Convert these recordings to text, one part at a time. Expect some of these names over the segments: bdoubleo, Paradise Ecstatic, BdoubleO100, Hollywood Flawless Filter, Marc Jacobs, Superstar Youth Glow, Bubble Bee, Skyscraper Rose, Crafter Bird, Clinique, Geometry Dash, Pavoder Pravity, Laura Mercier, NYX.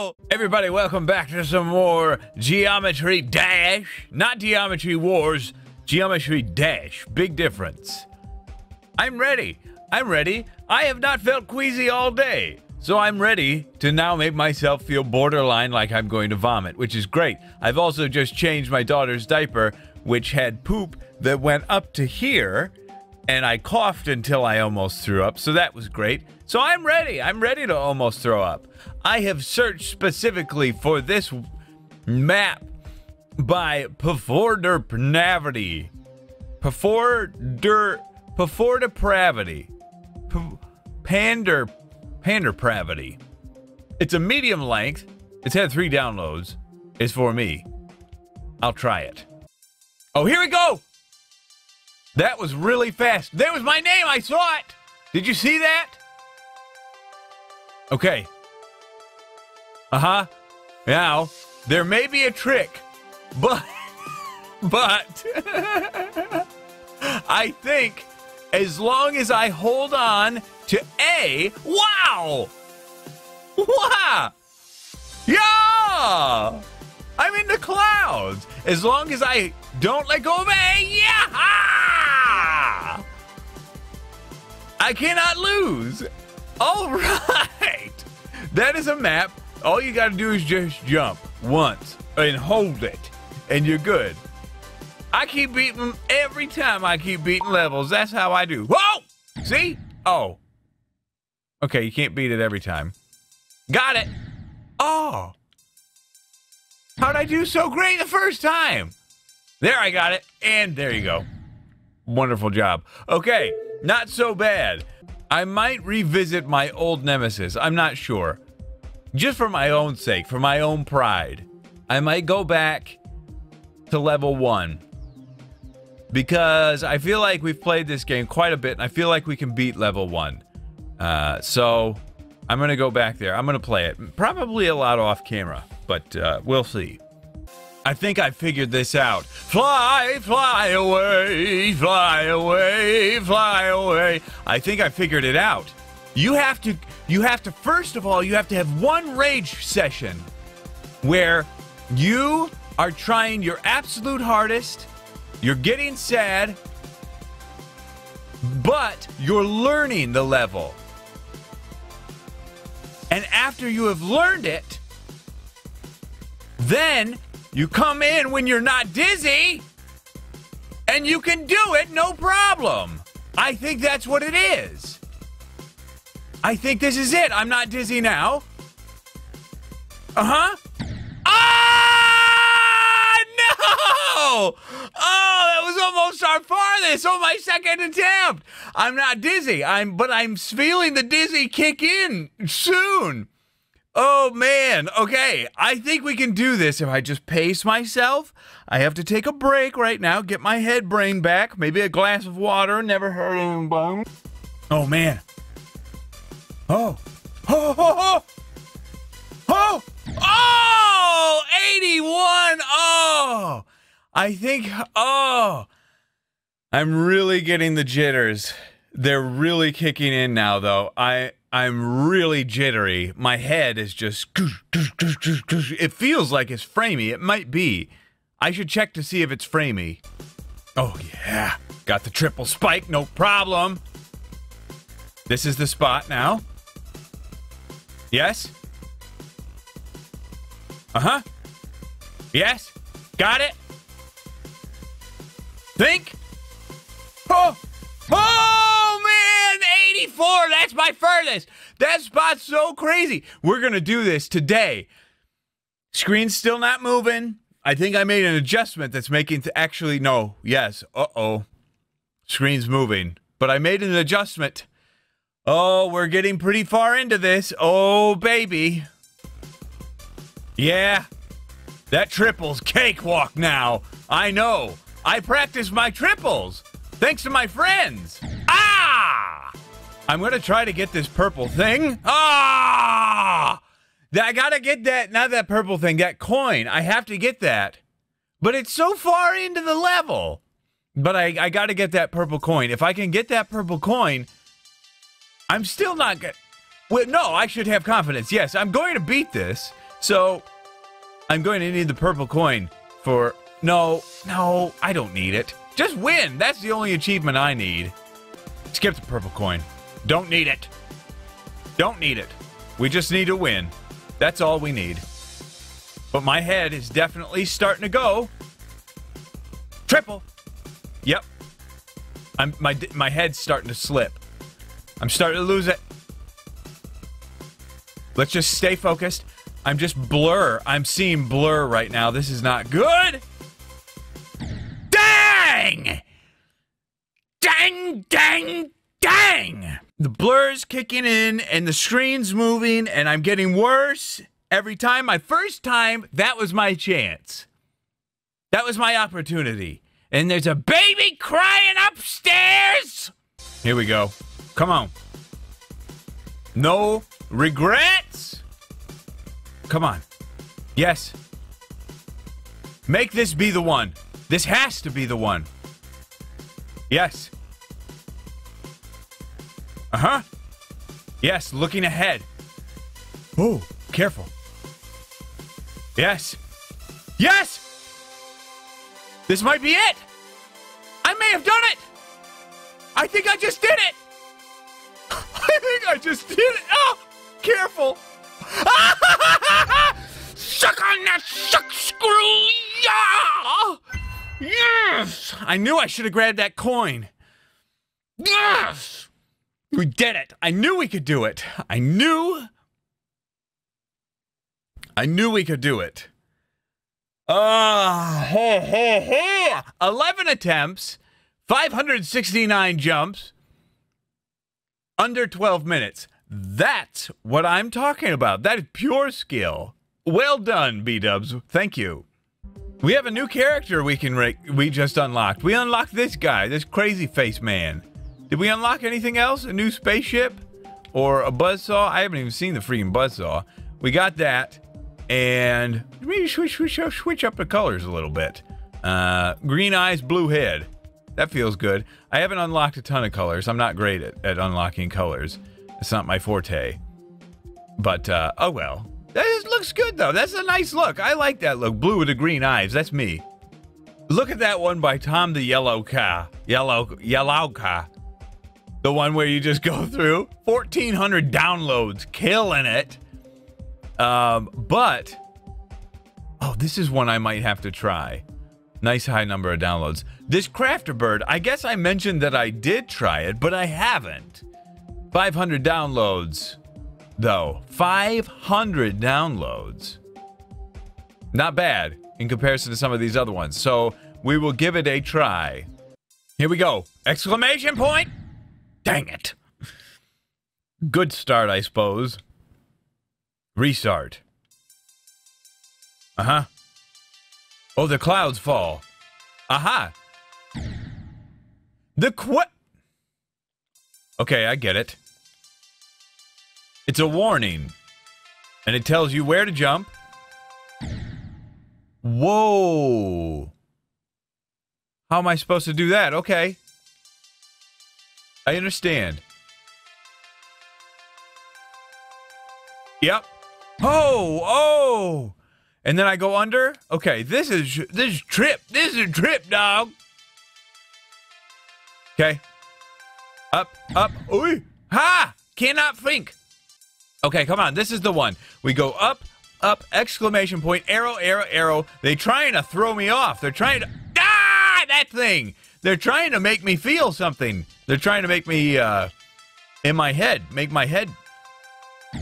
Hello everybody, welcome back to some more Geometry Dash. Not Geometry Wars, Geometry Dash. Big difference. I'm ready. I have not felt queasy all day, so I'm ready to now make myself feel borderline like I'm going to vomit, which is great. I've also just changed my daughter's diaper, which had poop that went up to here, and I coughed until I almost threw up, so that was great. So I'm ready. I'm ready to almost throw up. I have searched specifically for this map by Pavoder Pravity. Pavoder Pravity. Pavoder Pravity. It's a medium length. It's had 3 downloads. It's for me. I'll try it. Oh, here we go. That was really fast. There was my name. I saw it. Did you see that? Okay. Now, there may be a trick, but I think as long as I hold on to A, wow! Wow! Yeah! I'm in the clouds. As long as I don't let go of A, yeah! I cannot lose. All right, that is a map. All you gotta do is just jump once and hold it, and you're good. I keep beating every time. I keep beating levels. That's how I do. Whoa! See? Oh. Okay, you can't beat it every time. Got it. Oh. How'd I do so great the first time? There, I got it, and there you go. Wonderful job. Okay, not so bad. I might revisit my old nemesis. I'm not sure. Just for my own sake, for my own pride, I might go back to level 1. Because I feel like we've played this game quite a bit, and I feel like we can beat level 1. So I'm going to go back there. I'm going to play it. Probably a lot off camera, but we'll see. I think I figured this out. Fly, fly away, fly away, fly away. I think I figured it out. You have to, first of all, you have to have one rage session where you are trying your absolute hardest, you're getting sad, but you're learning the level. And after you have learned it, then you come in when you're not dizzy, and you can do it, no problem. I think that's what it is. I think this is it. I'm not dizzy now. Ah! No! Oh, that was almost our farthest. Oh, my second attempt. I'm not dizzy. But I'm feeling the dizzy kick in soon. Oh, man. Okay, I think we can do this if I just pace myself. I have to take a break right now, get my head brain back, maybe a glass of water, never hurt anyone. Oh, man. Oh. Oh, oh, oh, oh, oh, 81. Oh, I think, oh, I'm really getting the jitters. They're really kicking in now, though. I'm really jittery. My head is just... It feels like it's framey. It might be. I should check to see if it's framey. Oh, yeah. Got the triple spike. No problem. This is the spot now. Yes? Uh-huh. Yes? Got it? Think? Oh! Oh, man! 84! That's my furthest! That spot's so crazy! We're gonna do this today. Screen's still not moving. I think I made an adjustment that's making... Actually, no. Yes. Uh-oh. Screen's moving. But I made an adjustment. Oh, we're getting pretty far into this. Oh, baby. Yeah. That triple's cakewalk now. I know. I practice my triples. Thanks to my friends. Ah! I'm gonna try to get this purple thing. Ah! I gotta get that, not that purple thing, that coin. I have to get that. But it's so far into the level. But I gotta get that purple coin. If I can get that purple coin, I'm still not good. Well, no, I should have confidence. Yes, I'm going to beat this. So I'm going to need the purple coin for... No, I don't need it. Just win. That's the only achievement I need. Skip the purple coin. Don't need it. Don't need it. We just need to win. That's all we need. But my head is definitely starting to go. Triple. Yep. My head's starting to slip. I'm starting to lose it. Let's just stay focused. I'm just blur. I'm seeing blur right now. This is not good. Dang! Dang, dang, dang! The blur's kicking in and the screen's moving and I'm getting worse every time. My first time, that was my chance. That was my opportunity. And there's a baby crying upstairs! Here we go. Come on. No regrets! Come on. Yes. Make this be the one. This has to be the one. Yes. Uh-huh. Yes, looking ahead. Oh, careful. Yes. Yes! This might be it! I may have done it! I think I just did it! I think I just did it! Oh! Careful! Suck on that suck screw! Yeah! Yes! I knew I should have grabbed that coin. Yes! We did it! I knew we could do it! I knew we could do it. Ho, ho, ho! 11 attempts, 569 jumps, under 12 minutes. That's what I'm talking about. That is pure skill. Well done, B-Dubs. Thank you. We have a new character we just unlocked. We unlocked this guy, this crazy face man. Did we unlock anything else? A new spaceship? Or a buzzsaw? I haven't even seen the freaking buzzsaw. We got that. And maybe switch up the colors a little bit. Green eyes, blue head. That feels good. I haven't unlocked a ton of colors. I'm not great at unlocking colors. It's not my forte. But, oh well. That looks good, though. That's a nice look. I like that look. Blue with the green eyes. That's me. Look at that one by Tom the Yellow Cow. Yellow Cow. The one where you just go through. 1,400 downloads. Killing it. But, oh, this is one I might have to try. Nice high number of downloads. This Crafter Bird, I guess I mentioned that I did try it, but I haven't. 500 downloads, though. 500 downloads. Not bad in comparison to some of these other ones. So, we will give it a try. Here we go. Exclamation point. Dang it. Good start, I suppose. Restart. Uh-huh. Oh, the clouds fall. Aha. Uh-huh. Okay, I get it. It's a warning. And it tells you where to jump. Whoa. How am I supposed to do that? Okay. I understand. Yep. Oh, oh, and then I go under. Okay, this is trip. This is a trip, dog. Okay, up, up. Ooh, ha! Cannot think. Okay, come on. This is the one. We go up, up. Exclamation point! Arrow, arrow, arrow. They're trying to throw me off. They're trying to that thing. They're trying to make me feel something. They're trying to make me in my head. Make my head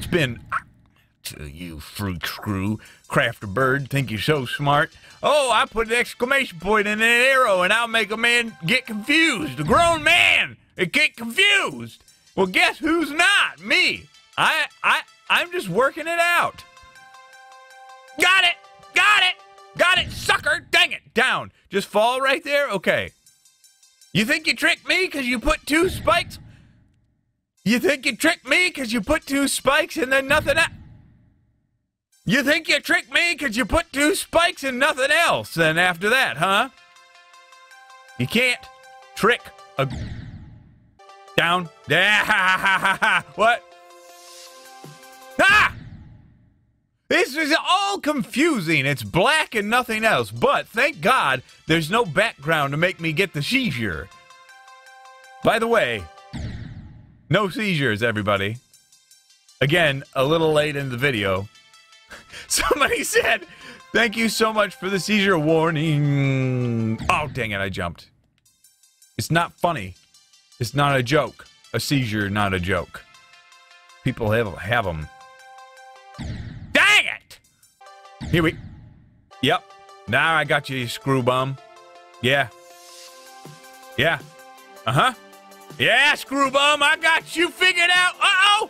spin. To you fruit screw, Crafter Bird, think you're so smart. Oh, I put an exclamation point in an arrow and I'll make a man get confused. A grown man, it get confused. Well, guess who's not? Me. I'm just working it out. Got it, got it, got it, sucker, dang it, down. Just fall right there, okay. You think you tricked me because you put two spikes? You think you tricked me because you put two spikes and then nothing else? You think you tricked me because you put two spikes and nothing else then after that, huh? You can't trick a... Down. What? Ah! This is all confusing. It's black and nothing else. But thank God there's no background to make me get the seizure. By the way, no seizures, everybody. Again, a little late in the video. Somebody said, thank you so much for the seizure warning. Oh, dang it, I jumped. It's not funny. It's not a joke. A seizure, not a joke. People have them. Dang it! Here we... Yep. Now I got you, screw bum. Yeah. Yeah. Uh-huh. Yeah, screw bum, I got you figured out. Uh-oh!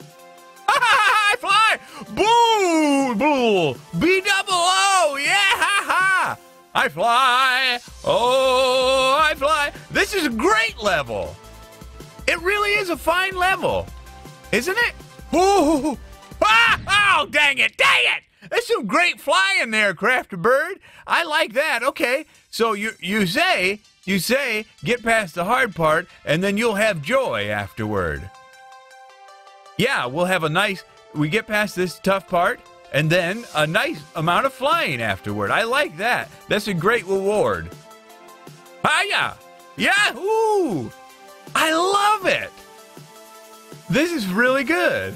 Ha-ha-ha, I fly! Boo! Boo! B-double-O! Yeah! Ha-ha! I fly! Oh, I fly! This is a great level! It really is a fine level, isn't it? Ooh! Ah! Oh, dang it! Dang it! There's some great flying there, Crafter Bird. I like that. Okay, so you say get past the hard part, and then you'll have joy afterward. Yeah, we'll have a nice. We get past this tough part, and then a nice amount of flying afterward. I like that. That's a great reward. Hiya! Yahoo! I love it. This is really good.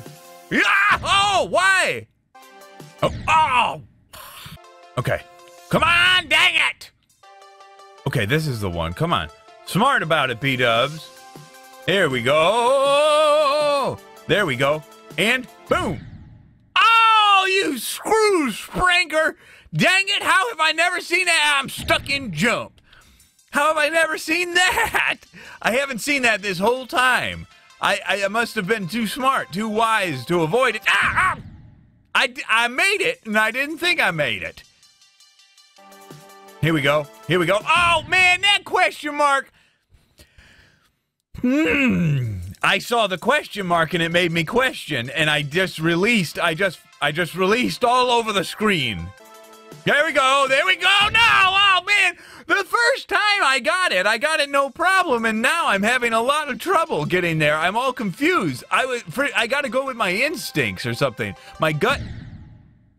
Yeah! Oh, why? Oh, oh! Okay. Come on, dang it! Okay, this is the one. Come on. Smart about it, B-dubs. Here we go. There we go. And boom. Oh, you screw spranker. Dang it, how have I never seen that? I'm stuck in jump. How have I never seen that? I haven't seen that this whole time. I must have been too smart, too wise to avoid it. Ah, ah! I made it, and I didn't think I made it. Here we go. Here we go. Oh, man, that question mark. I saw the question mark, and it made me question, and I just released all over the screen. There we go. There we go. No. Oh, man. The first time I got it no problem, and now I'm having a lot of trouble getting there. I'm all confused. I gotta go with my instincts or something. My gut.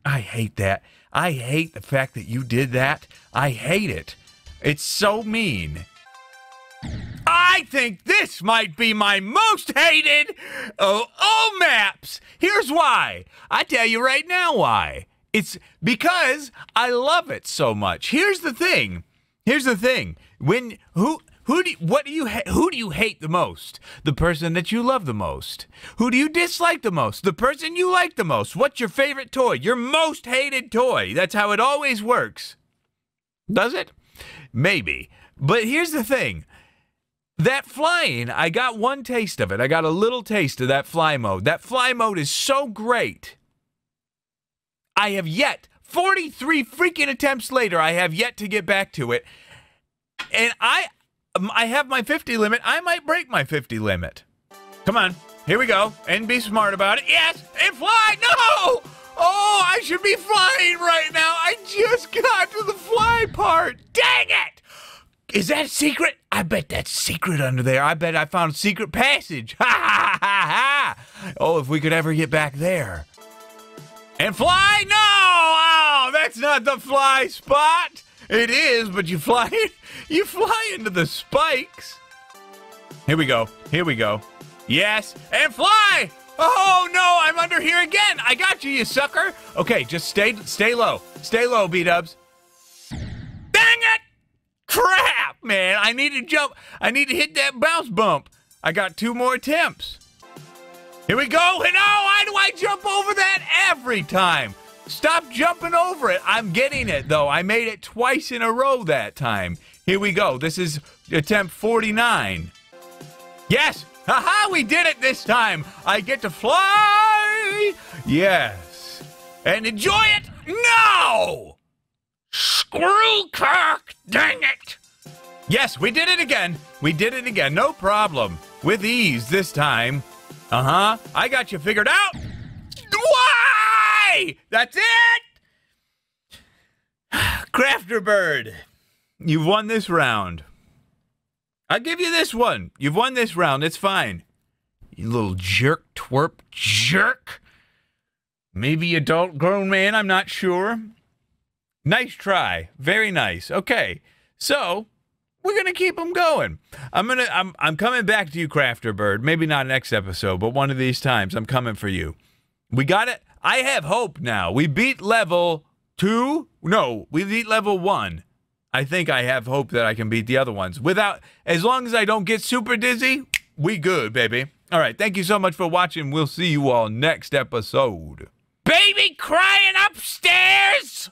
I hate that. I hate the fact that you did that. I hate it. It's so mean. I think this might be my most hated OO maps. Here's why. I tell you right now why. It's because I love it so much. Here's the thing. Here's the thing. When who do you hate the most? The person that you love the most. Who do you dislike the most? The person you like the most. What's your favorite toy? Your most hated toy. That's how it always works. Does it? Maybe. But here's the thing. That flying, I got one taste of it. I got a little taste of that fly mode. That fly mode is so great. I have yet 43 freaking attempts later, I have yet to get back to it. And I have my 50 limit. I might break my 50 limit. Come on. Here we go. And be smart about it. Yes! And fly! No! Oh, I should be flying right now. I just got to the fly part. Dang it! Is that secret? I bet that's secret under there. I bet I found secret passage. Ha ha ha ha! Oh, if we could ever get back there. And fly? No! Oh, that's not the fly spot. It is, but you fly into the spikes. Here we go. Here we go. Yes, and fly! Oh no, I'm under here again. I got you, you sucker. Okay, just stay low. Stay low, B-dubs. Dang it! Crap, man. I need to jump. I need to hit that bounce bump. I got 2 more attempts. Here we go, and oh, why do I jump over that every time? Stop jumping over it. I'm getting it, though. I made it twice in a row that time. Here we go. This is attempt 49. Yes! Haha, we did it this time. I get to fly. Yes. And enjoy it. No! Screw cock, dang it. Yes, we did it again. We did it again. No problem. With ease this time. Uh-huh. I got you figured out. Why? That's it. Crafter Bird, you've won this round. I'll give you this one. You've won this round. It's fine. You little jerk, twerp, jerk. Maybe adult grown man, I'm not sure. Nice try. Very nice. Okay. So we're going to keep them going. I'm coming back to you, Crafter Bird. Maybe not next episode, but one of these times I'm coming for you. We got it. I have hope now. We beat level 2. No, we beat level 1. I think I have hope that I can beat the other ones without, as long as I don't get super dizzy, we good, baby. All right. Thank you so much for watching. We'll see you all next episode. Baby crying upstairs.